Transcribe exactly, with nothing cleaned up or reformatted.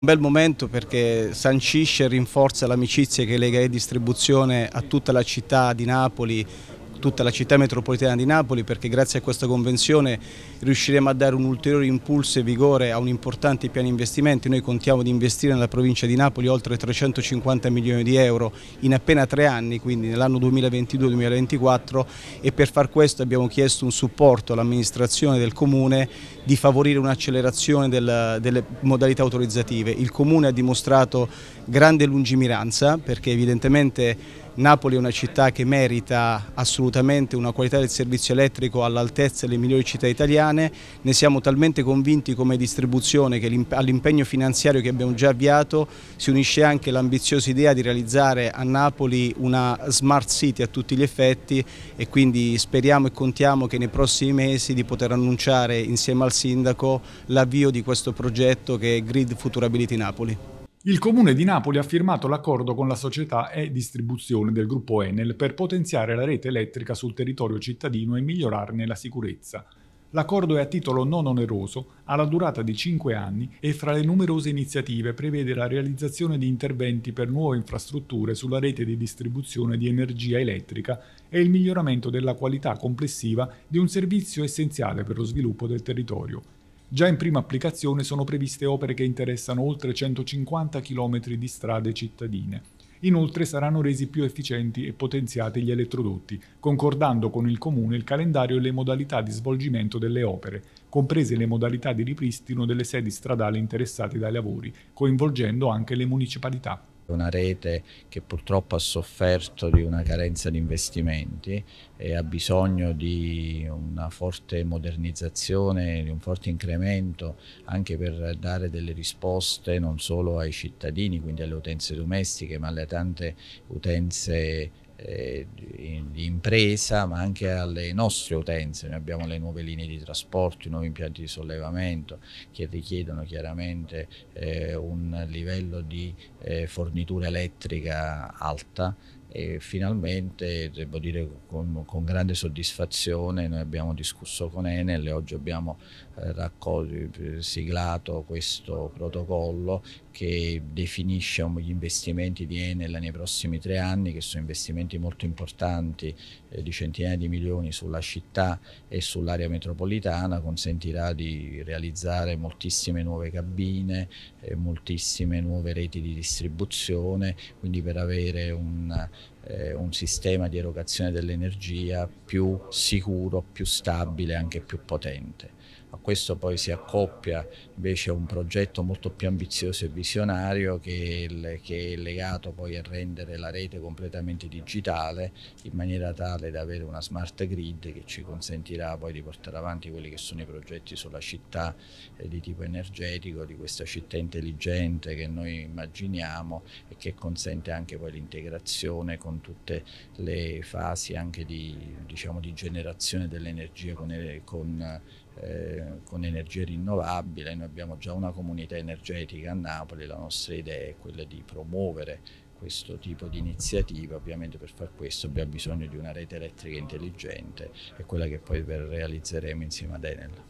Un bel momento perché sancisce e rinforza l'amicizia che lega E-distribuzione a tutta la città di Napoli, tutta la città metropolitana di Napoli, perché grazie a questa convenzione riusciremo a dare un ulteriore impulso e vigore a un importante piano investimenti. Noi contiamo di investire nella provincia di Napoli oltre trecentocinquanta milioni di euro in appena tre anni, quindi nell'anno duemilaventidue duemilaventiquattro, e per far questo abbiamo chiesto un supporto all'amministrazione del Comune di favorire un'accelerazione delle modalità autorizzative. Il Comune ha dimostrato grande lungimiranza perché evidentemente Napoli è una città che merita assolutamente una qualità del servizio elettrico all'altezza delle migliori città italiane. Ne siamo talmente convinti come distribuzione che all'impegno finanziario che abbiamo già avviato si unisce anche l'ambiziosa idea di realizzare a Napoli una smart city a tutti gli effetti, e quindi speriamo e contiamo che nei prossimi mesi di poter annunciare insieme al Sindaco l'avvio di questo progetto che è Grid Futurability Napoli. Il Comune di Napoli ha firmato l'accordo con la società E-distribuzione del gruppo Enel per potenziare la rete elettrica sul territorio cittadino e migliorarne la sicurezza. L'accordo è a titolo non oneroso, ha la durata di cinque anni e fra le numerose iniziative prevede la realizzazione di interventi per nuove infrastrutture sulla rete di distribuzione di energia elettrica e il miglioramento della qualità complessiva di un servizio essenziale per lo sviluppo del territorio. Già in prima applicazione sono previste opere che interessano oltre centocinquanta chilometri di strade cittadine. Inoltre saranno resi più efficienti e potenziati gli elettrodotti, concordando con il Comune il calendario e le modalità di svolgimento delle opere, comprese le modalità di ripristino delle sedi stradali interessate dai lavori, coinvolgendo anche le municipalità. Una rete che purtroppo ha sofferto di una carenza di investimenti e ha bisogno di una forte modernizzazione, di un forte incremento anche per dare delle risposte non solo ai cittadini, quindi alle utenze domestiche, ma alle tante utenze di impresa, ma anche alle nostre utenze. Noi abbiamo le nuove linee di trasporto, i nuovi impianti di sollevamento che richiedono chiaramente eh, un livello di eh, fornitura elettrica alta, e finalmente devo dire con, con grande soddisfazione noi abbiamo discusso con Enel e oggi abbiamo eh, siglato questo protocollo che definisce gli investimenti di Enel nei prossimi tre anni, che sono investimenti molto importanti eh, di centinaia di milioni sulla città e sull'area metropolitana. Consentirà di realizzare moltissime nuove cabine, eh, moltissime nuove reti di distribuzione, quindi per avere un un sistema di erogazione dell'energia più sicuro, più stabile e anche più potente. A questo poi si accoppia invece un progetto molto più ambizioso e visionario che è legato poi a rendere la rete completamente digitale in maniera tale da avere una smart grid che ci consentirà poi di portare avanti quelli che sono i progetti sulla città di tipo energetico, di questa città intelligente che noi immaginiamo e che consente anche poi l'integrazione con tutte le fasi anche di, diciamo, di generazione dell'energia con, con, eh, con energia rinnovabile. Noi abbiamo già una comunità energetica a Napoli, la nostra idea è quella di promuovere questo tipo di iniziativa. Ovviamente per far questo abbiamo bisogno di una rete elettrica intelligente, è quella che poi realizzeremo insieme ad Enel.